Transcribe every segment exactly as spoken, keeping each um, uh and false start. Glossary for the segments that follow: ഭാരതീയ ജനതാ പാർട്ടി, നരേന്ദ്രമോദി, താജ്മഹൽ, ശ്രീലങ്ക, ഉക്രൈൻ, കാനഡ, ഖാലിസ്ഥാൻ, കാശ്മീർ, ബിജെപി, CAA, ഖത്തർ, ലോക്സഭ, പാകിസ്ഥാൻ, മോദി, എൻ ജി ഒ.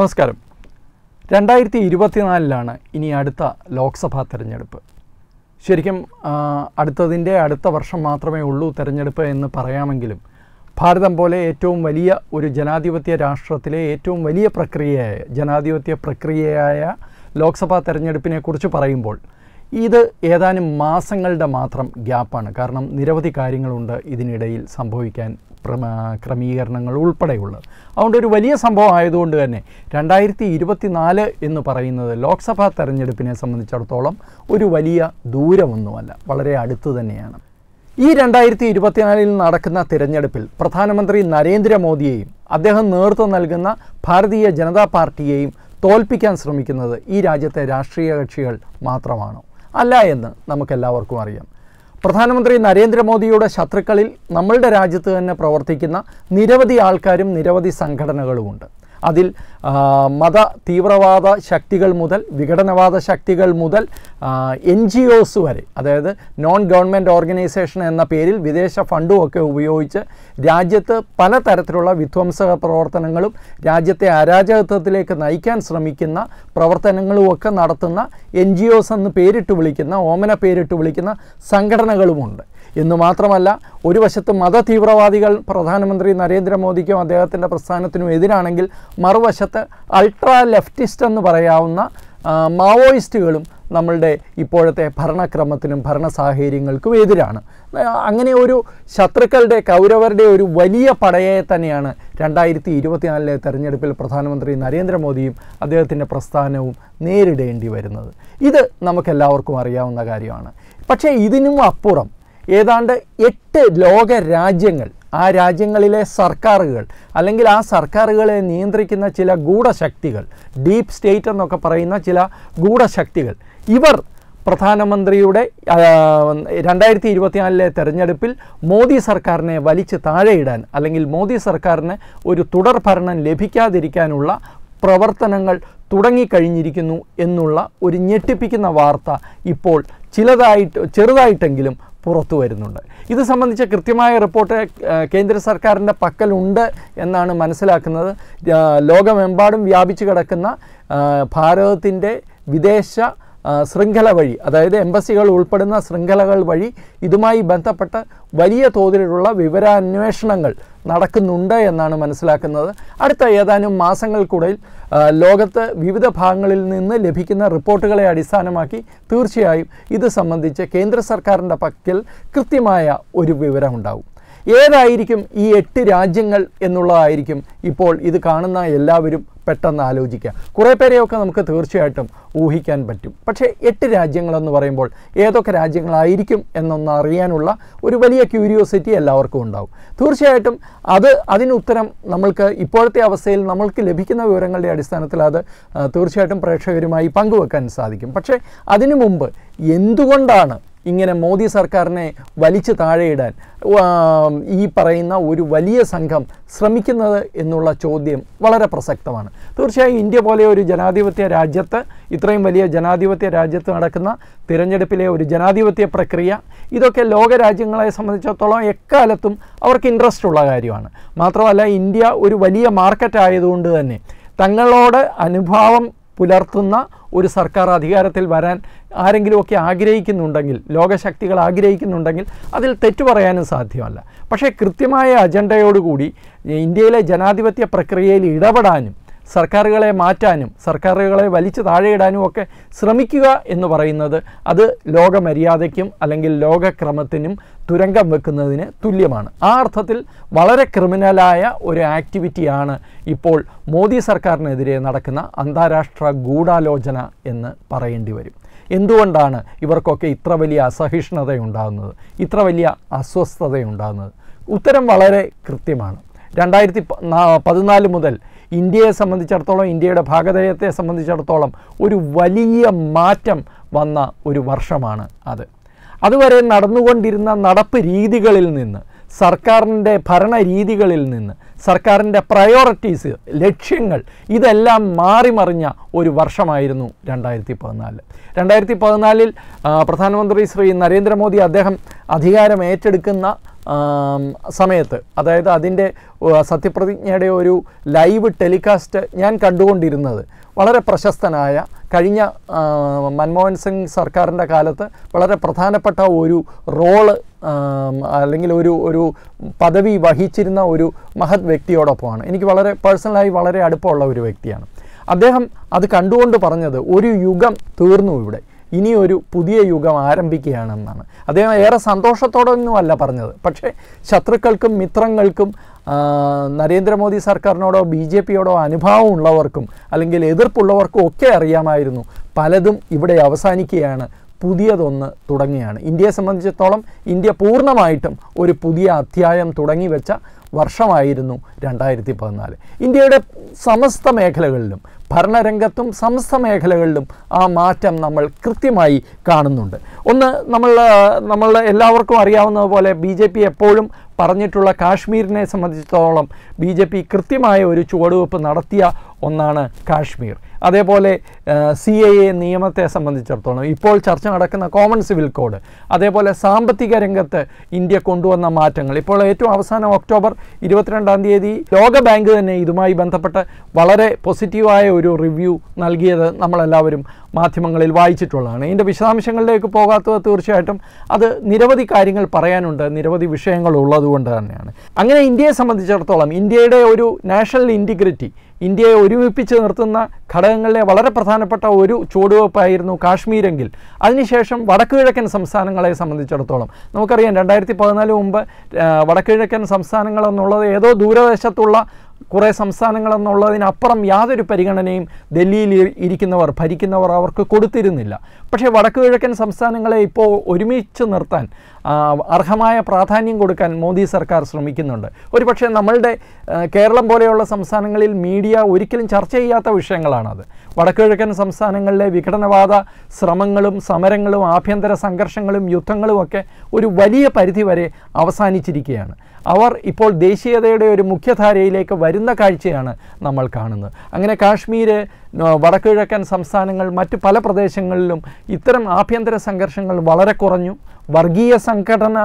നമസ്കാരം. രണ്ടായിരത്തി ഇരുപത്തിനാലിലാണ് ഇനി അടുത്ത ലോക്സഭാ തെരഞ്ഞെടുപ്പ്. ശരിക്കും അടുത്തതിൻ്റെ അടുത്ത വർഷം മാത്രമേ ഉള്ളൂ തെരഞ്ഞെടുപ്പ് എന്ന് പറയാമെങ്കിലും ഭാരതം പോലെ ഏറ്റവും വലിയ ഒരു ജനാധിപത്യ രാഷ്ട്രത്തിലെ ഏറ്റവും വലിയ പ്രക്രിയയായ ജനാധിപത്യ പ്രക്രിയയായ ലോക്സഭാ തെരഞ്ഞെടുപ്പിനെക്കുറിച്ച് പറയുമ്പോൾ ഇത് ഏതാനും മാസങ്ങളുടെ മാത്രം ഗ്യാപ്പാണ്. കാരണം നിരവധി കാര്യങ്ങളുണ്ട് ഇതിനിടയിൽ സംഭവിക്കാൻ, ക്രമീകരണങ്ങൾ ഉൾപ്പെടെയുള്ളത്. അതുകൊണ്ട് ഒരു വലിയ സംഭവം ആയതുകൊണ്ട് തന്നെ രണ്ടായിരത്തി ഇരുപത്തിനാല് എന്ന് പറയുന്നത് ലോക്സഭാ തെരഞ്ഞെടുപ്പിനെ സംബന്ധിച്ചിടത്തോളം ഒരു വലിയ ദൂരമൊന്നുമല്ല, വളരെ അടുത്ത് തന്നെയാണ്. ഈ രണ്ടായിരത്തി ഇരുപത്തിനാലിൽ നടക്കുന്ന തിരഞ്ഞെടുപ്പിൽ പ്രധാനമന്ത്രി നരേന്ദ്രമോദിയെയും അദ്ദേഹം നേതൃത്വം നൽകുന്ന ഭാരതീയ ജനതാ പാർട്ടിയെയും തോൽപ്പിക്കാൻ ശ്രമിക്കുന്നത് ഈ രാജ്യത്തെ രാഷ്ട്രീയ കക്ഷികൾ മാത്രമാണോ? അല്ല എന്ന് നമുക്കെല്ലാവർക്കും അറിയാം. പ്രധാനമന്ത്രി നരേന്ദ്രമോദിയുടെ ശത്രുക്കളിൽ നമ്മളുടെ രാജ്യത്ത് തന്നെ പ്രവർത്തിക്കുന്ന നിരവധി ആൾക്കാരും നിരവധി സംഘടനകളുമുണ്ട്. അതിൽ മത തീവ്രവാദ ശക്തികൾ മുതൽ വിഘടനവാദ ശക്തികൾ മുതൽ എൻ ജി ഒസ് വരെ, അതായത് നോൺ ഗവൺമെൻറ് ഓർഗനൈസേഷൻ എന്ന പേരിൽ വിദേശ ഫണ്ടുമൊക്കെ ഉപയോഗിച്ച് രാജ്യത്ത് പലതരത്തിലുള്ള വിധ്വംസക പ്രവർത്തനങ്ങളും രാജ്യത്തെ അരാജകത്വത്തിലേക്ക് നയിക്കാൻ ശ്രമിക്കുന്ന പ്രവർത്തനങ്ങളുമൊക്കെ നടത്തുന്ന എൻ ജി ഒസ് എന്ന് പേരിട്ട് വിളിക്കുന്ന, ഓമന പേരിട്ട് വിളിക്കുന്ന സംഘടനകളുമുണ്ട്. എന്നു മാത്രമല്ല, ഒരു വശത്ത് മത തീവ്രവാദികൾ പ്രധാനമന്ത്രി നരേന്ദ്രമോദിക്കും അദ്ദേഹത്തിൻ്റെ പ്രസ്ഥാനത്തിനും എതിരാണെങ്കിൽ, മറുവശത്ത് അൾട്രാ ലെഫ്റ്റിസ്റ്റ് എന്ന് പറയാവുന്ന മാവോയിസ്റ്റുകളും നമ്മളുടെ ഇപ്പോഴത്തെ ഭരണക്രമത്തിനും ഭരണ സാഹചര്യങ്ങൾക്കും എതിരാണ്. അങ്ങനെ ഒരു ശത്രുക്കളുടെ, കൗരവരുടെ ഒരു വലിയ പടയെ തന്നെയാണ് രണ്ടായിരത്തി ഇരുപത്തിനാലിലെ തെരഞ്ഞെടുപ്പിൽ പ്രധാനമന്ത്രി നരേന്ദ്രമോദിയും അദ്ദേഹത്തിൻ്റെ പ്രസ്ഥാനവും നേരിടേണ്ടി വരുന്നത്. ഇത് നമുക്കെല്ലാവർക്കും അറിയാവുന്ന കാര്യമാണ്. പക്ഷേ ഇതിനും അപ്പുറം ഏതാണ്ട് എട്ട് ലോക രാജ്യങ്ങൾ, ആ രാജ്യങ്ങളിലെ സർക്കാരുകൾ അല്ലെങ്കിൽ ആ സർക്കാരുകളെ നിയന്ത്രിക്കുന്ന ചില ഗൂഢശക്തികൾ, ഡീപ്പ് സ്റ്റേറ്റ് എന്നൊക്കെ പറയുന്ന ചില ഗൂഢശക്തികൾ, ഇവർ പ്രധാനമന്ത്രിയുടെ രണ്ടായിരത്തി ഇരുപത്തിനാലിലെ തെരഞ്ഞെടുപ്പിൽ മോദി സർക്കാരിനെ വലിച്ചു താഴെയിടാൻ അല്ലെങ്കിൽ മോദി സർക്കാരിന് ഒരു തുടർ ഭരണം ലഭിക്കാതിരിക്കാനുള്ള പ്രവർത്തനങ്ങൾ തുടങ്ങിക്കഴിഞ്ഞിരിക്കുന്നു എന്നുള്ള ഒരു ഞെട്ടിപ്പിക്കുന്ന വാർത്ത ഇപ്പോൾ ചിലതായിട്ട് ചെറുതായിട്ടെങ്കിലും പുറത്തു വരുന്നുണ്ട്. ഇത് സംബന്ധിച്ച കൃത്യമായ റിപ്പോർട്ട് കേന്ദ്ര സർക്കാരിൻ്റെ പക്കലുണ്ട് എന്നാണ് മനസ്സിലാക്കുന്നത്. ലോകമെമ്പാടും വ്യാപിച്ചു കിടക്കുന്ന ഭാരതത്തിൻ്റെ വിദേശ ശൃംഖല വഴി, അതായത് എംബസികൾ ഉൾപ്പെടുന്ന ശൃംഖലകൾ വഴി ഇതുമായി ബന്ധപ്പെട്ട് വലിയ തോതിലുള്ള വിവരാന്വേഷണങ്ങൾ നടക്കുന്നുണ്ട് എന്നാണ് മനസ്സിലാക്കുന്നത്. അടുത്ത ഏതാനും മാസങ്ങൾക്കിടയിൽ ലോകത്ത് വിവിധ ഭാഗങ്ങളിൽ നിന്ന് ലഭിക്കുന്ന റിപ്പോർട്ടുകളെ അടിസ്ഥാനമാക്കി തീർച്ചയായും ഇത് സംബന്ധിച്ച് കേന്ദ്ര സർക്കാരിൻ്റെ പക്കൽ കൃത്യമായ ഒരു വിവരമുണ്ടാകും. ഏതായിരിക്കും ഈ എട്ട് രാജ്യങ്ങൾ എന്നുള്ളതായിരിക്കും ഇപ്പോൾ ഇത് കാണുന്ന എല്ലാവരും പെട്ടെന്ന് ആലോചിക്കുക. കുറേ പേരെയൊക്കെ നമുക്ക് തീർച്ചയായിട്ടും ഊഹിക്കാൻ പറ്റും. പക്ഷേ എട്ട് രാജ്യങ്ങളെന്ന് പറയുമ്പോൾ ഏതൊക്കെ രാജ്യങ്ങളായിരിക്കും എന്നൊന്ന് അറിയാനുള്ള ഒരു വലിയ ക്യൂരിയോസിറ്റി എല്ലാവർക്കും ഉണ്ടാവും. തീർച്ചയായിട്ടും അത് അതിനുത്തരം നമ്മൾക്ക് ഇപ്പോഴത്തെ അവസ്ഥയിൽ നമ്മൾക്ക് ലഭിക്കുന്ന വിവരങ്ങളുടെ അടിസ്ഥാനത്തിൽ അത് തീർച്ചയായിട്ടും പ്രേക്ഷകരുമായി പങ്കുവെക്കാൻ സാധിക്കും. പക്ഷേ അതിനു മുമ്പ് എന്തുകൊണ്ടാണ് ഇങ്ങനെ മോദി സർക്കാരിനെ വലിച്ചു താഴെയിടാൻ ഈ പറയുന്ന ഒരു വലിയ സംഘം ശ്രമിക്കുന്നത് എന്നുള്ള ചോദ്യം വളരെ പ്രസക്തമാണ്. തീർച്ചയായും ഇന്ത്യ പോലെ ഒരു ജനാധിപത്യ രാജ്യത്ത്, ഇത്രയും വലിയ ജനാധിപത്യ രാജ്യത്ത് നടക്കുന്ന തിരഞ്ഞെടുപ്പിലെ ഒരു ജനാധിപത്യ പ്രക്രിയ, ഇതൊക്കെ ലോകരാജ്യങ്ങളെ സംബന്ധിച്ചിടത്തോളം എക്കാലത്തും അവർക്ക് ഇൻട്രസ്റ്റ് ഉള്ള കാര്യമാണ്. മാത്രമല്ല, ഇന്ത്യ ഒരു വലിയ മാർക്കറ്റ് ആയതുകൊണ്ട് തന്നെ തങ്ങളോട് അനുഭാവം പുലർത്തുന്ന ഒരു സർക്കാർ അധികാരത്തിൽ വരാൻ ആരെങ്കിലുമൊക്കെ ആഗ്രഹിക്കുന്നുണ്ടെങ്കിൽ, ലോകശക്തികൾ ആഗ്രഹിക്കുന്നുണ്ടെങ്കിൽ അതിൽ തെറ്റു പറയാനും സാധ്യമല്ല. പക്ഷേ കൃത്യമായ അജണ്ടയോടുകൂടി ഇന്ത്യയിലെ ജനാധിപത്യ പ്രക്രിയയിൽ ഇടപെടാനും സർക്കാരുകളെ മാറ്റാനും സർക്കാരുകളെ വലിച്ചു താഴെയിടാനും ഒക്കെ ശ്രമിക്കുക എന്ന് പറയുന്നത് അത് ലോകമര്യാദയ്ക്കും അല്ലെങ്കിൽ ലോകക്രമത്തിനും തുരങ്കം വെക്കുന്നതിന് തുല്യമാണ്. ആ അർത്ഥത്തിൽ വളരെ ക്രിമിനലായ ഒരു ആക്ടിവിറ്റിയാണ് ഇപ്പോൾ മോദി സർക്കാരിനെതിരെ നടക്കുന്ന അന്താരാഷ്ട്ര ഗൂഢാലോചന എന്ന് പറയേണ്ടി വരും. എന്തുകൊണ്ടാണ് ഇവർക്കൊക്കെ ഇത്ര വലിയ അസഹിഷ്ണുതയുണ്ടാകുന്നത്, ഇത്ര വലിയ അസ്വസ്ഥതയുണ്ടാകുന്നത്? ഉത്തരം വളരെ കൃത്യമാണ്. രണ്ടായിരത്തി പതിനാല് മുതൽ ഇന്ത്യയെ സംബന്ധിച്ചിടത്തോളം, ഇന്ത്യയുടെ ഭാഗധേയത്തെ സംബന്ധിച്ചിടത്തോളം ഒരു വലിയ മാറ്റം വന്ന ഒരു വർഷമാണ് അത്. അതുവരെ നടന്നുകൊണ്ടിരുന്ന നടപ്പ് രീതികളിൽ നിന്ന്, സർക്കാരിൻ്റെ ഭരണരീതികളിൽ നിന്ന്, സർക്കാരിൻ്റെ പ്രയോറിറ്റീസ്, ലക്ഷ്യങ്ങൾ, ഇതെല്ലാം മാറിമറിഞ്ഞ ഒരു വർഷമായിരുന്നു രണ്ടായിരത്തി പതിനാല്. രണ്ടായിരത്തി പതിനാലിൽ പ്രധാനമന്ത്രി ശ്രീ നരേന്ദ്രമോദി അദ്ദേഹം അധികാരമേറ്റെടുക്കുന്ന Samet, Ada Adinde, Satipradi, live telecast, Yan Kandundi another. Valare Prashastanaya, Karina Manmohan Singh Sarkaranda Kalata, Valare Prathana Pata Uru, Roll Linguru, Padavi, Vahichirna Uru, Mahat Vecti or upon. In Valare personal life, Valare Adapola Vectian. Adaham, Ada Kanduan to Paranada, Uru Yugam, Turnu. ഇനി ഒരു പുതിയ യുഗം ആരംഭിക്കുകയാണെന്നാണ്. അദ്ദേഹം ഏറെ സന്തോഷത്തോടെയൊന്നുമല്ല പറഞ്ഞത്. പക്ഷേ ശത്രുക്കൾക്കും മിത്രങ്ങൾക്കും നരേന്ദ്രമോദി സർക്കാരിനോടോ ബിജെപിയോടോ അനുഭാവമുള്ളവർക്കും അല്ലെങ്കിൽ എതിർപ്പുള്ളവർക്കും ഒക്കെ അറിയാമായിരുന്നു. പലതും ഇവിടെ അവസാനിക്കുകയാണ്. പുതിയതൊന്ന് തുടങ്ങുകയാണ്. ഇന്ത്യയെ സംബന്ധിച്ചിടത്തോളം ഇന്ത്യ പൂർണ്ണമായിട്ടും ഒരു പുതിയ അധ്യായം തുടങ്ങി വെച്ച വർഷമായിരുന്നു രണ്ടായിരത്തി പതിനാല്. ഇന്ത്യയുടെ സമസ്ത മേഖലകളിലും ഭരണരംഗത്തും സമസ്ത മേഖലകളിലും ആ മാറ്റം നമ്മൾ കൃത്യമായി കാണുന്നുണ്ട്. ഒന്ന് നമ്മൾ നമ്മൾ എല്ലാവർക്കും അറിയാവുന്നതുപോലെ ബിജെപി എപ്പോഴും പറഞ്ഞിട്ടുള്ള കാശ്മീരിനെ സംബന്ധിച്ചിടത്തോളം ബിജെപി കൃത്യമായ ഒരു ചുവടുവെപ്പ് നടത്തിയ ഒന്നാണ് കാശ്മീർ. അതേപോലെ സി എ എ നിയമത്തെ സംബന്ധിച്ചിടത്തോളം ഇപ്പോൾ ചർച്ച നടക്കുന്ന കോമൺ സിവിൽ കോഡ്, അതേപോലെ സാമ്പത്തിക രംഗത്ത് ഇന്ത്യ കൊണ്ടുവന്ന മാറ്റങ്ങൾ, ഇപ്പോൾ ഏറ്റവും അവസാനം ഒക്ടോബർ ഇരുപത്തിരണ്ടാം തീയതി ലോക ബാങ്ക് തന്നെ ഇതുമായി ബന്ധപ്പെട്ട് വളരെ പോസിറ്റീവായ ഒരു റിവ്യൂ നൽകിയത് നമ്മളെല്ലാവരും മാധ്യമങ്ങളിൽ വായിച്ചിട്ടുള്ളതാണ്. ഇതിൻ്റെ വിശദാംശങ്ങളിലേക്ക് പോകാത്തത് തീർച്ചയായിട്ടും അത് നിരവധി കാര്യങ്ങൾ പറയാനുണ്ട്, നിരവധി വിഷയങ്ങൾ ഉള്ളതുകൊണ്ട് തന്നെയാണ്. അങ്ങനെ ഇന്ത്യയെ സംബന്ധിച്ചിടത്തോളം ഇന്ത്യയുടെ ഒരു നാഷണൽ ഇൻറ്റിഗ്രിറ്റി, ഇന്ത്യയെ ഒരുമിപ്പിച്ച് നിർത്തുന്ന ഘടകങ്ങളിലെ വളരെ പ്രധാനപ്പെട്ട ഒരു ചുവടുവെപ്പായിരുന്നു കാശ്മീരെങ്കിൽ അതിനുശേഷം വടക്കുകിഴക്കൻ സംസ്ഥാനങ്ങളെ സംബന്ധിച്ചിടത്തോളം നമുക്കറിയാം രണ്ടായിരത്തി പതിനാല് മുമ്പ് വടക്കുകിഴക്കൻ സംസ്ഥാനങ്ങളെന്നുള്ളത് ഏതോ ദൂരദേശത്തുള്ള കുറേ സംസ്ഥാനങ്ങളെന്നുള്ളതിനപ്പുറം യാതൊരു പരിഗണനയും ഡൽഹിയിൽ ഇരിക്കുന്നവർ ഭരിക്കുന്നവർ അവർക്ക് കൊടുത്തിരുന്നില്ല. പക്ഷേ വടക്കുകിഴക്കൻ സംസ്ഥാനങ്ങളെ ഇപ്പോൾ ഒരുമിച്ച് നിർത്താൻ അർഹമായ പ്രാധാന്യം കൊടുക്കാൻ മോദി സർക്കാർ ശ്രമിക്കുന്നുണ്ട്. ഒരു പക്ഷേ നമ്മളുടെ കേരളം പോലെയുള്ള സംസ്ഥാനങ്ങളിൽ മീഡിയ ഒരിക്കലും ചർച്ച ചെയ്യാത്ത വിഷയങ്ങളാണത്. വടക്കുകിഴക്കൻ സംസ്ഥാനങ്ങളിലെ വിഘടനവാദ ശ്രമങ്ങളും സമരങ്ങളും ആഭ്യന്തര സംഘർഷങ്ങളും യുദ്ധങ്ങളുമൊക്കെ ഒരു വലിയ പരിധിവരെ അവസാനിച്ചിരിക്കുകയാണ്. അവർ ഇപ്പോൾ ദേശീയതയുടെ ഒരു മുഖ്യധാരയിലേക്ക് വരുന്ന കാഴ്ചയാണ് നമ്മൾ കാണുന്നത്. അങ്ങനെ കാശ്മീർ, വടക്കുകിഴക്കൻ സംസ്ഥാനങ്ങൾ, മറ്റ് പല പ്രദേശങ്ങളിലും ഇത്തരം ആഭ്യന്തര സംഘർഷങ്ങൾ വളരെ കുറഞ്ഞു. വർഗീയ സംഘടന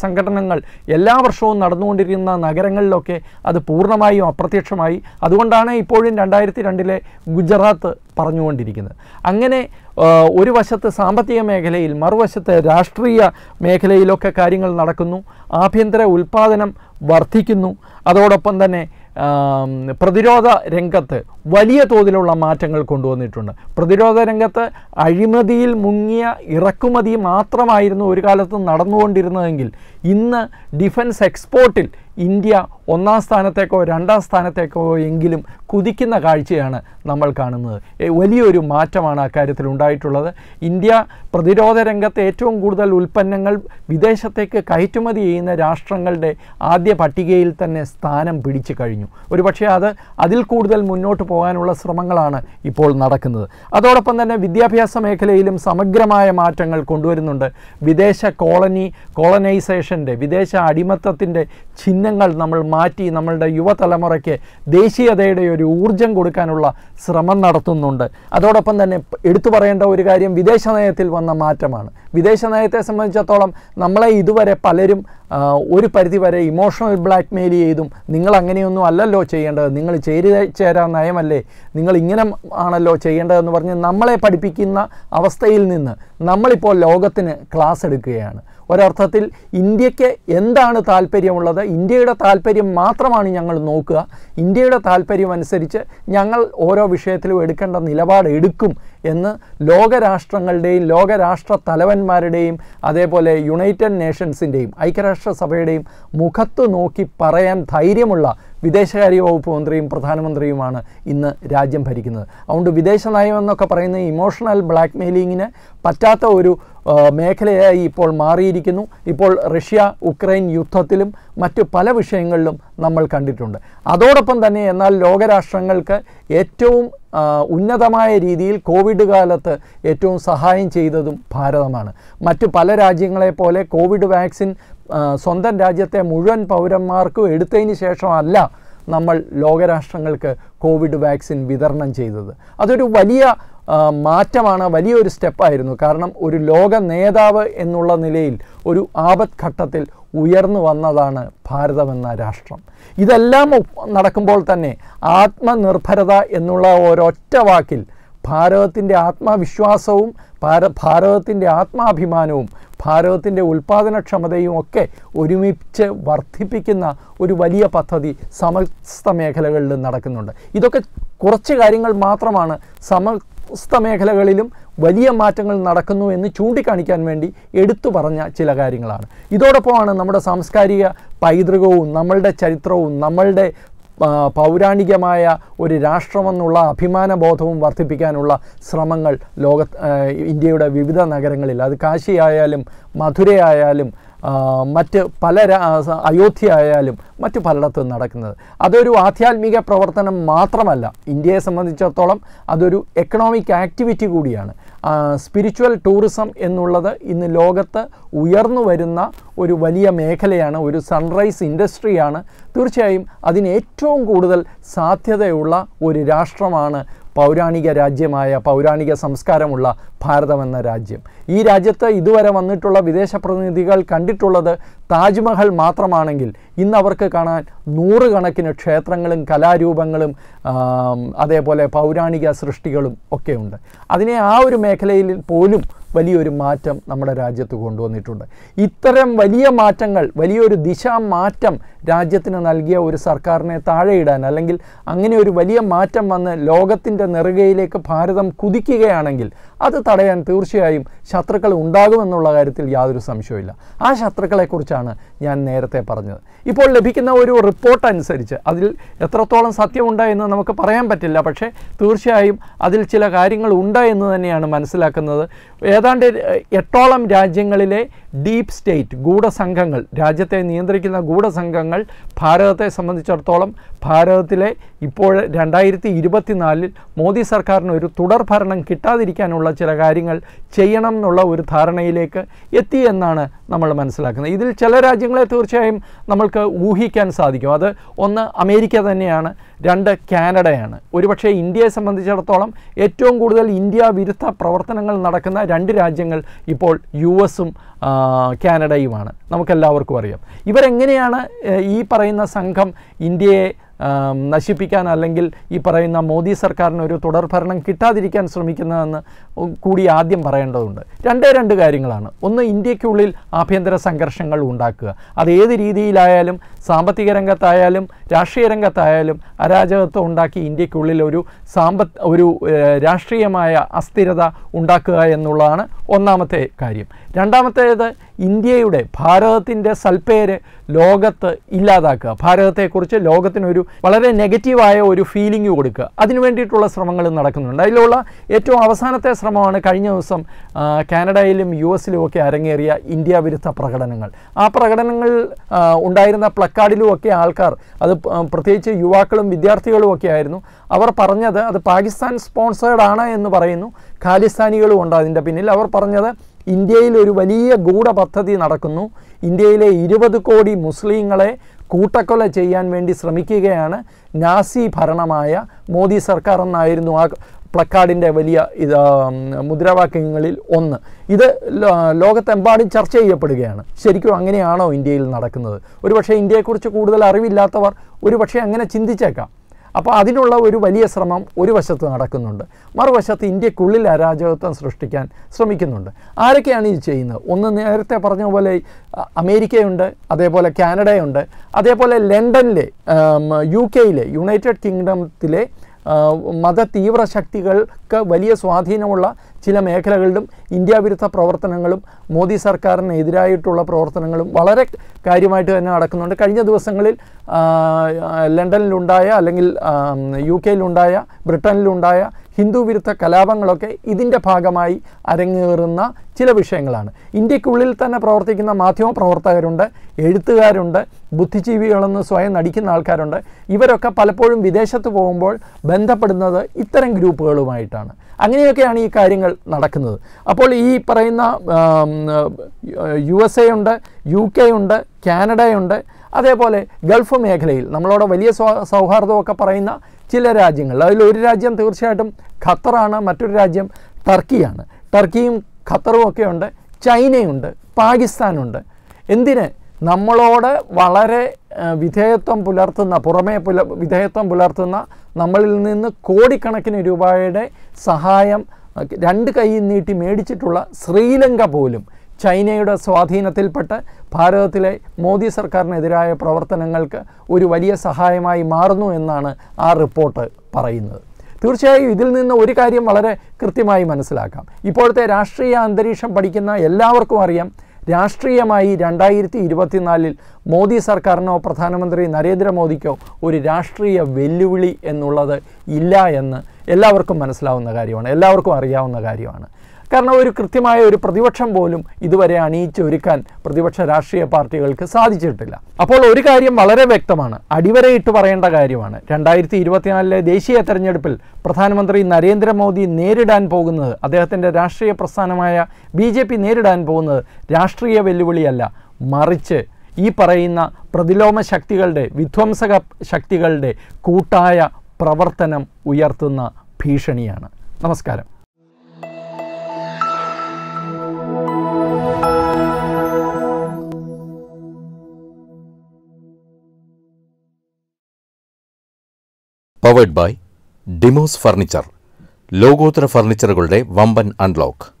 സംഘടനകൾ എല്ലാ വർഷവും നടന്നുകൊണ്ടിരിക്കുന്ന നഗരങ്ങളിലൊക്കെ അത് പൂർണ്ണമായും അപ്രത്യക്ഷമായി. അതുകൊണ്ടാണ് ഇപ്പോഴും രണ്ടായിരത്തി രണ്ടിലെ ഗുജറാത്ത് പറഞ്ഞുകൊണ്ടിരിക്കുന്നത്. അങ്ങനെ ഒരു വശത്ത് സാമ്പത്തിക മേഖലയിൽ, മറുവശത്ത് രാഷ്ട്രീയ മേഖലയിലൊക്കെ കാര്യങ്ങൾ നടക്കുന്നു. ആഭ്യന്തര ഉൽപ്പാദനം വർദ്ധിക്കുന്നു. അതോടൊപ്പം തന്നെ പ്രതിരോധ രംഗത്ത് വലിയ തോതിലുള്ള മാറ്റങ്ങൾ കൊണ്ടുവന്നിട്ടുണ്ട്. പ്രതിരോധ രംഗത്ത് അഴിമതിയിൽ മുങ്ങിയ ഇറക്കുമതി മാത്രമായിരുന്നു ഒരു കാലത്ത് നടന്നുകൊണ്ടിരുന്നതെങ്കിൽ ഇന്ന് ഡിഫൻസ് എക്സ്പോർട്ടിൽ ഇന്ത്യ ഒന്നാം സ്ഥാനത്തേക്കോ രണ്ടാം സ്ഥാനത്തേക്കോ എങ്കിലും കുതിക്കുന്ന കാഴ്ചയാണ് നമ്മൾ കാണുന്നത്. വലിയൊരു മാറ്റമാണ് അക്കാര്യത്തിൽ ഉണ്ടായിട്ടുള്ളത്. ഇന്ത്യ പ്രതിരോധ രംഗത്ത് ഏറ്റവും കൂടുതൽ ഉൽപ്പന്നങ്ങൾ വിദേശത്തേക്ക് കയറ്റുമതി ചെയ്യുന്ന രാഷ്ട്രങ്ങളുടെ ആദ്യ പട്ടികയിൽ തന്നെ സ്ഥാനം പിടിച്ചു കഴിഞ്ഞു. ഒരു പക്ഷേ അത് അതിൽ കൂടുതൽ മുന്നോട്ട് പോകാനുള്ള ശ്രമങ്ങളാണ് ഇപ്പോൾ നടക്കുന്നത്. അതോടൊപ്പം തന്നെ വിദ്യാഭ്യാസ മേഖലയിലും സമഗ്രമായ മാറ്റങ്ങൾ കൊണ്ടുവരുന്നുണ്ട്. വിദേശ കോളനി കോളനൈസേഷൻ്റെ, വിദേശ അടിമത്തത്തിൻ്റെ ചിഹ്നം നമ്മൾ മാറ്റി നമ്മളുടെ യുവതലമുറയ്ക്ക് ദേശീയതയുടെ ഒരു ഊർജം കൊടുക്കാനുള്ള ശ്രമം നടത്തുന്നുണ്ട്. അതോടൊപ്പം തന്നെ എടുത്തു പറയേണ്ട ഒരു കാര്യം വിദേശ നയത്തിൽ വന്ന മാറ്റമാണ്. വിദേശ നയത്തെ സംബന്ധിച്ചിടത്തോളം നമ്മളെ ഇതുവരെ പലരും ഒരു പരിധിവരെ ഇമോഷണൽ ബ്ലാക്ക്മെയിൽ ചെയ്തും നിങ്ങൾ അങ്ങനെയൊന്നും അല്ലല്ലോ ചെയ്യേണ്ടത്, നിങ്ങൾ ചേരി ചേരാ നയമല്ലേ, നിങ്ങൾ ഇങ്ങനെ ആണല്ലോ ചെയ്യേണ്ടതെന്ന് പറഞ്ഞ് നമ്മളെ പഠിപ്പിക്കുന്ന അവസ്ഥയിൽ നിന്ന് നമ്മളിപ്പോൾ ലോകത്തിന് ക്ലാസ് എടുക്കുകയാണ്. ഒരർത്ഥത്തിൽ ഇന്ത്യക്ക് എന്താണ് താല്പര്യമുള്ളത്, ഇന്ത്യയുടെ താല്പര്യം മാത്രമാണ് ഞങ്ങൾ നോക്കുക, ഇന്ത്യയുടെ താല്പര്യം അനുസരിച്ച് ഞങ്ങൾ ഓരോ വിഷയത്തിലും എടുക്കേണ്ട നിലപാട് എടുക്കും എന്ന് ലോകരാഷ്ട്രങ്ങളുടെയും ലോകരാഷ്ട്ര തലവന്മാരുടെയും അതേപോലെ യുണൈറ്റഡ് നേഷൻസിൻ്റെയും ഐക്യരാഷ്ട്രസഭയുടെയും മുഖത്ത് നോക്കി പറയാൻ ധൈര്യമുള്ള വിദേശകാര്യ വകുപ്പ് മന്ത്രിയും പ്രധാനമന്ത്രിയുമാണ് ഇന്ന് രാജ്യം ഭരിക്കുന്നത്. അതുകൊണ്ട് വിദേശ നയമെന്നൊക്കെ പറയുന്ന ഇമോഷണൽ ബ്ലാക്ക്മെയിലിങ്ങിന് പറ്റാത്ത ഒരു മേഖലയായി ഇപ്പോൾ മാറിയിരിക്കുന്നു. ഇപ്പോൾ റഷ്യ ഉക്രൈൻ യുദ്ധത്തിലും മറ്റു പല വിഷയങ്ങളിലും നമ്മൾ കണ്ടിട്ടുണ്ട്. അതോടൊപ്പം തന്നെ എന്നാൽ ലോകരാഷ്ട്രങ്ങൾക്ക് ഏറ്റവും ഉന്നതമായ രീതിയിൽ കോവിഡ് കാലത്ത് ഏറ്റവും സഹായം ചെയ്തതും ഭാരതമാണ്. മറ്റു പല രാജ്യങ്ങളെപ്പോലെ കോവിഡ് വാക്സിൻ സ്വന്തം രാജ്യത്തെ മുഴുവൻ പൗരന്മാർക്കും എടുത്തതിന് ശേഷമല്ല നമ്മൾ ലോകരാഷ്ട്രങ്ങൾക്ക് കോവിഡ് വാക്സിൻ വിതരണം ചെയ്തത്. അതൊരു വലിയ മാറ്റമാണ് വലിയൊരു സ്റ്റെപ്പായിരുന്നു. കാരണം ഒരു ലോക നേതാവ് എന്നുള്ള നിലയിൽ ഒരു ആപത്ത് ഘട്ടത്തിൽ ഉയർന്നു വന്നതാണ് ഭാരതമെന്ന രാഷ്ട്രം. ഇതെല്ലാം നടക്കുമ്പോൾ തന്നെ ആത്മനിർഭരത എന്നുള്ള ഒരൊറ്റ വാക്കിൽ ഭാരതത്തിൻ്റെ ആത്മവിശ്വാസവും ഭാര ഭാരതത്തിൻ്റെ ആത്മാഭിമാനവും ഭാരതത്തിൻ്റെ ഉൽപ്പാദനക്ഷമതയും ഒക്കെ ഒരുമിച്ച് വർദ്ധിപ്പിക്കുന്ന ഒരു വലിയ പദ്ധതി സമസ്ത മേഖലകളിൽ നടക്കുന്നുണ്ട്. ഇതൊക്കെ കുറച്ച് കാര്യങ്ങൾ മാത്രമാണ്. സമസ്ത മേഖലകളിലും വലിയ മാറ്റങ്ങൾ നടക്കുന്നു എന്ന് ചൂണ്ടിക്കാണിക്കാൻ വേണ്ടി എടുത്തു പറഞ്ഞ ചില കാര്യങ്ങളാണ്. ഇതോടൊപ്പമാണ് നമ്മുടെ സാംസ്കാരിക പൈതൃകവും നമ്മളുടെ ചരിത്രവും നമ്മളുടെ പൗരാണികമായ ഒരു രാഷ്ട്രമെന്നുള്ള അഭിമാനബോധവും വർദ്ധിപ്പിക്കാനുള്ള ശ്രമങ്ങൾ ലോക ഇന്ത്യയുടെ വിവിധ നഗരങ്ങളിൽ, അത് കാശിയായാലും മധുരയായാലും മറ്റ് പല അയോധ്യ ആയാലും മറ്റ് പലയിടത്തും നടക്കുന്നത്. അതൊരു ആധ്യാത്മിക പ്രവർത്തനം മാത്രമല്ല, ഇന്ത്യയെ സംബന്ധിച്ചിടത്തോളം അതൊരു എക്കണോമിക് ആക്ടിവിറ്റി കൂടിയാണ്. സ്പിരിച്വൽ ടൂറിസം എന്നുള്ളത് ഇന്ന് ലോകത്ത് ഉയർന്നു വരുന്ന ഒരു വലിയ മേഖലയാണ്, ഒരു സൺറൈസ് ഇൻഡസ്ട്രിയാണ്. തീർച്ചയായും അതിന് ഏറ്റവും കൂടുതൽ സാധ്യതയുള്ള ഒരു രാഷ്ട്രമാണ് പൗരാണിക രാജ്യമായ പൗരാണിക സംസ്കാരമുള്ള ഭാരതമെന്ന രാജ്യം. ഈ രാജ്യത്ത് ഇതുവരെ വന്നിട്ടുള്ള വിദേശ പ്രതിനിധികൾ കണ്ടിട്ടുള്ളത് താജ്മഹൽ മാത്രമാണെങ്കിൽ ഇന്നവർക്ക് കാണാൻ നൂറുകണക്കിന് ക്ഷേത്രങ്ങളും കലാരൂപങ്ങളും അതേപോലെ പൗരാണിക സൃഷ്ടികളും ഒക്കെയുണ്ട്. അതിനെ ആ ഒരു മേഖലയിൽ പോലും വലിയൊരു മാറ്റം നമ്മുടെ രാജ്യത്ത് കൊണ്ടുവന്നിട്ടുണ്ട്. ഇത്തരം വലിയ മാറ്റങ്ങൾ, വലിയൊരു ദിശാമാറ്റം രാജ്യത്തിന് നൽകിയ ഒരു സർക്കാരിനെ താഴെയിടാൻ, അല്ലെങ്കിൽ അങ്ങനെ ഒരു വലിയ മാറ്റം വന്ന് ലോകത്തിൻ്റെ നെറുകയിലേക്ക് ഭാരതം കുതിക്കുകയാണെങ്കിൽ അത് തടയാൻ തീർച്ചയായും ശത്രുക്കൾ ഉണ്ടാകുമെന്നുള്ള കാര്യത്തിൽ യാതൊരു സംശയവുമില്ല. ആ ശത്രുക്കളെക്കുറിച്ചാണ് ഞാൻ നേരത്തെ പറഞ്ഞത്. ഇപ്പോൾ ലഭിക്കുന്ന ഒരു റിപ്പോർട്ട് അനുസരിച്ച്, അതിൽ എത്രത്തോളം സത്യമുണ്ട് എന്ന് നമുക്ക് പറയാൻ പറ്റില്ല, പക്ഷേ തീർച്ചയായും അതിൽ ചില കാര്യങ്ങൾ ഉണ്ട് എന്ന് തന്നെയാണ് മനസ്സിലാക്കുന്നത്. ഏതാണ്ട് എട്ടോളം രാജ്യങ്ങളിലെ ഡീപ് സ്റ്റേറ്റ് ഗൂഢസംഘങ്ങൾ, രാജ്യത്തെ നിയന്ത്രിക്കുന്ന ഗൂഢസംഘങ്ങൾ ഭാരതത്തെ സംബന്ധിച്ചിടത്തോളം ഭാരതത്തിലെ ഇപ്പോൾ രണ്ടായിരത്തി ഇരുപത്തിനാലിൽ മോദി സർക്കാരിന് ഒരു തുടർ ഭരണം കിട്ടാതിരിക്കാനുള്ള ചില കാര്യങ്ങൾ ചെയ്യണം എന്നുള്ള ഒരു ധാരണയിലേക്ക് എത്തി എന്നാണ് നമ്മൾ മനസ്സിലാക്കുന്നത്. ഇതിൽ ചില രാജ്യങ്ങളെ തീർച്ചയായും നമ്മൾക്ക് ഊഹിക്കാൻ സാധിക്കും. അത് ഒന്ന് അമേരിക്ക തന്നെയാണ്, രണ്ട് കാനഡയാണ്. ഒരുപക്ഷെ ഇന്ത്യയെ സംബന്ധിച്ചിടത്തോളം ഏറ്റവും കൂടുതൽ ഇന്ത്യ വിരുദ്ധ പ്രവർത്തനങ്ങൾ നടക്കുന്ന രണ്ട് രാജ്യങ്ങൾ ഇപ്പോൾ യു എസും കാനഡയുമാണ്. നമുക്കെല്ലാവർക്കും അറിയാം. ഇവരെങ്ങനെയാണ് ഈ പറയുന്ന സംഘം ഇന്ത്യയെ നശിപ്പിക്കാൻ, അല്ലെങ്കിൽ ഈ പറയുന്ന മോദി സർക്കാരിന് ഒരു തുടർ ഭരണം കിട്ടാതിരിക്കാൻ ശ്രമിക്കുന്നതെന്ന് കൂടി ആദ്യം പറയേണ്ടതുണ്ട്. രണ്ടേ രണ്ട് കാര്യങ്ങളാണ്. ഒന്ന്, ഇന്ത്യക്കുള്ളിൽ ആഭ്യന്തര സംഘർഷങ്ങൾ ഉണ്ടാക്കുക. അത് ഏത് രീതിയിലായാലും, സാമ്പത്തിക രംഗത്തായാലും രാഷ്ട്രീയ രംഗത്തായാലും അരാജകത്വം ഉണ്ടാക്കി ഇന്ത്യക്കുള്ളിൽ ഒരു സാമ്പത്ത് ഒരു രാഷ്ട്രീയമായ അസ്ഥിരത ഉണ്ടാക്കുക എന്നുള്ളതാണ് ഒന്നാമത്തെ കാര്യം. രണ്ടാമത്തേത്, ഇന്ത്യയുടെ ഭാരതത്തിൻ്റെ സൽപ്പേര് ലോകത്ത് ഇല്ലാതാക്കുക. ഭാരതത്തെക്കുറിച്ച് ലോകത്തിനൊരു വളരെ നെഗറ്റീവായ ഒരു ഫീലിംഗ് കൊടുക്കുക. അതിനു വേണ്ടിയിട്ടുള്ള ശ്രമങ്ങൾ നടക്കുന്നുണ്ട്. അതിലുള്ള ഏറ്റവും അവസാനത്തെ ശ്രമമാണ് കഴിഞ്ഞ ദിവസം കാനഡയിലും യു എസിലും ഒക്കെ അരങ്ങേറിയ ഇന്ത്യ വിരുദ്ധ പ്രകടനങ്ങൾ. ആ പ്രകടനങ്ങൾ ഉണ്ടായിരുന്ന പ്ലക്കാർഡിലുമൊക്കെ ആൾക്കാർ, അത് പ്രത്യേകിച്ച് യുവാക്കളും വിദ്യാർത്ഥികളും ഒക്കെ ആയിരുന്നു, അവർ പറഞ്ഞത് അത് പാകിസ്ഥാൻ സ്പോൺസേഡ് ആണ് എന്ന് പറയുന്നു. ഖാലിസ്ഥാനികളും ഉണ്ട് അതിൻ്റെ പിന്നിൽ. അവർ പറഞ്ഞത് ഇന്ത്യയിൽ ഒരു വലിയ ഗൂഢ പദ്ധതി നടക്കുന്നു, ഇന്ത്യയിലെ ഇരുപത് കോടി മുസ്ലിങ്ങളെ കൂട്ടക്കൊല ചെയ്യാൻ വേണ്ടി ശ്രമിക്കുകയാണ് നാസി ഭരണമായ മോദി സർക്കാർ എന്നായിരുന്നു ആ പ്ലക്കാർഡിൻ്റെ വലിയ ഇത് മുദ്രാവാക്യങ്ങളിൽ ഒന്ന്. ഇത് ലോകത്തെമ്പാടും ചർച്ച ചെയ്യപ്പെടുകയാണ്. ശരിക്കും അങ്ങനെയാണോ ഇന്ത്യയിൽ നടക്കുന്നത്? ഒരുപക്ഷെ ഇന്ത്യയെക്കുറിച്ച് കൂടുതൽ അറിവില്ലാത്തവർ ഒരുപക്ഷെ അങ്ങനെ ചിന്തിച്ചേക്കാം. അപ്പോൾ അതിനുള്ള ഒരു വലിയ ശ്രമം ഒരു വശത്ത് നടക്കുന്നുണ്ട്. മറുവശത്ത് ഇന്ത്യക്കുള്ളിൽ അരാജകത്വം സൃഷ്ടിക്കാൻ ശ്രമിക്കുന്നുണ്ട്. ആരൊക്കെയാണ് ഇത് ചെയ്യുന്നത്? ഒന്ന്, നേരത്തെ പറഞ്ഞ പോലെ അമേരിക്കയുണ്ട്, അതേപോലെ കാനഡയുണ്ട്, അതേപോലെ ലണ്ടനിലെ യു കെയിലെ യുണൈറ്റഡ് കിങ്ഡത്തിലെ മത തീവ്ര ശക്തികൾക്ക് വലിയ സ്വാധീനമുള്ള ചില മേഖലകളിലും ഇന്ത്യ വിരുദ്ധ പ്രവർത്തനങ്ങളും മോദി സർക്കാരിനെതിരായിട്ടുള്ള പ്രവർത്തനങ്ങളും വളരെ കാര്യമായിട്ട് തന്നെ നടക്കുന്നുണ്ട്. കഴിഞ്ഞ ദിവസങ്ങളിൽ ലണ്ടനിലുണ്ടായ, അല്ലെങ്കിൽ യു കെയിലുണ്ടായ, ബ്രിട്ടനിലുണ്ടായ ഹിന്ദു വിരുദ്ധ കലാപങ്ങളൊക്കെ ഇതിൻ്റെ ഭാഗമായി അരങ്ങേറുന്ന ചില വിഷയങ്ങളാണ്. ഇന്ത്യക്കുള്ളിൽ തന്നെ പ്രവർത്തിക്കുന്ന മാധ്യമപ്രവർത്തകരുണ്ട്, എഴുത്തുകാരുണ്ട്, ബുദ്ധിജീവികളെന്ന് സ്വയം നടിക്കുന്ന ആൾക്കാരുണ്ട്. ഇവരൊക്കെ പലപ്പോഴും വിദേശത്ത് പോകുമ്പോൾ ബന്ധപ്പെടുന്നത് ഇത്തരം ഗ്രൂപ്പുകളുമായിട്ടാണ്. അങ്ങനെയൊക്കെയാണ് ഈ കാര്യങ്ങൾ നടക്കുന്നത്. അപ്പോൾ ഈ പറയുന്ന യു എസ് എ ഉണ്ട്, യു കെ ഉണ്ട്, കാനഡയുണ്ട്, അതേപോലെ ഗൾഫ് മേഖലയിൽ നമ്മളോട് വലിയ സൗ സൗഹാർദ്ദമൊക്കെ പറയുന്ന ചില രാജ്യങ്ങൾ. അതിൽ ഒരു രാജ്യം തീർച്ചയായിട്ടും ഖത്തറാണ്, മറ്റൊരു രാജ്യം ടർക്കിയാണ്. ടർക്കിയും ഖത്തറും ഒക്കെ ഉണ്ട്, ചൈനയുണ്ട്, പാകിസ്ഥാനുണ്ട്. എന്തിന് നമ്മളോട് വളരെ വിധേയത്വം പുലർത്തുന്ന, പുറമേ പുല വിധേയത്വം പുലർത്തുന്ന, നമ്മളിൽ നിന്ന് കോടിക്കണക്കിന് രൂപയുടെ സഹായം രണ്ട് കൈ നീട്ടി മേടിച്ചിട്ടുള്ള ശ്രീലങ്ക പോലും ചൈനയുടെ സ്വാധീനത്തിൽപ്പെട്ട് ഭാരതത്തിലെ മോദി സർക്കാരിനെതിരായ പ്രവർത്തനങ്ങൾക്ക് ഒരു വലിയ സഹായമായി മാറുന്നു എന്നാണ് ആ റിപ്പോർട്ട് പറയുന്നത്. തീർച്ചയായും ഇതിൽ നിന്ന് ഒരു കാര്യം വളരെ കൃത്യമായി മനസ്സിലാക്കാം. ഇപ്പോഴത്തെ രാഷ്ട്രീയ അന്തരീക്ഷം പഠിക്കുന്ന എല്ലാവർക്കും അറിയാം, രാഷ്ട്രീയമായി രണ്ടായിരത്തി ഇരുപത്തിനാലിൽ മോദി സർക്കാരിനോ പ്രധാനമന്ത്രി നരേന്ദ്രമോദിക്കോ ഒരു രാഷ്ട്രീയ വെല്ലുവിളി എന്നുള്ളത് ഇല്ല എന്ന് എല്ലാവർക്കും മനസ്സിലാവുന്ന കാര്യമാണ്, എല്ലാവർക്കും അറിയാവുന്ന കാര്യമാണ്. കാരണം ഒരു കൃത്യമായ ഒരു പ്രതിപക്ഷം പോലും ഇതുവരെ അണിയിച്ചൊരുക്കാൻ പ്രതിപക്ഷ രാഷ്ട്രീയ പാർട്ടികൾക്ക് സാധിച്ചിട്ടില്ല. അപ്പോൾ ഒരു കാര്യം വളരെ വ്യക്തമാണ്, അടിവരയിട്ട് പറയേണ്ട കാര്യമാണ്, രണ്ടായിരത്തി ഇരുപത്തിനാലിലെ ദേശീയ തെരഞ്ഞെടുപ്പിൽ പ്രധാനമന്ത്രി നരേന്ദ്രമോദി നേരിടാൻ പോകുന്നത്, അദ്ദേഹത്തിൻ്റെ രാഷ്ട്രീയ പ്രസ്ഥാനമായ ബി ജെ പി നേരിടാൻ പോകുന്നത് രാഷ്ട്രീയ വെല്ലുവിളിയല്ല, മറിച്ച് ഈ പറയുന്ന പ്രതിലോമ ശക്തികളുടെ, വിധ്വംസക ശക്തികളുടെ കൂട്ടായ പ്രവർത്തനം ഉയർത്തുന്ന ഭീഷണിയാണ്. നമസ്കാരം. പവേർഡ് ബൈ ഡിമോസ് ഫർണിച്ചർ, ലോകോത്തര ഫർണിച്ചറുകളുടെ വമ്പൻ അൺലോക്ക്.